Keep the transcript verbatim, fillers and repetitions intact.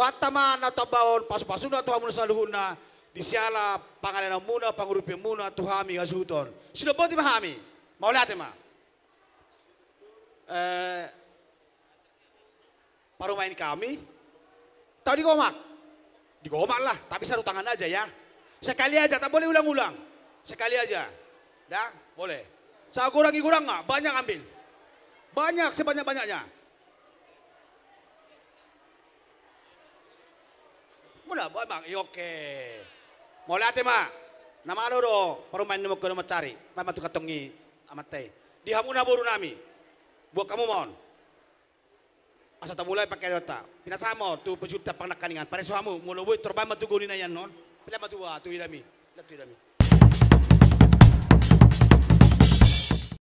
Wataman atau baon pas-pasuna Tuhan muna saluhuna disiala pangalan muna pangurupin muna Tuhami azuton. Sino po ti mahami? Maulate ma. Eh parumain kami. Tahu digomak. Digomak lah, tapi satu tangan aja ya. Sekali aja, tak boleh ulang-ulang. Sekali aja. Dah, boleh. Saya kurangi-kurang enggak? Banyak ambil. Banyak sebanyak-banyaknya. Mula buat bang, oke. Mau lihat tema, nama loro perumahan nemu kono mencari, nama tukar tongi amat teh. Di hamuna buru nami, buat kamu mohon. Asal tak mulai pakai data, pina sama tu pejuta pangnak kaningan. Pada suamu mulu buat terbang matu guni nayan non, pila matu wa tu irami, tu irami.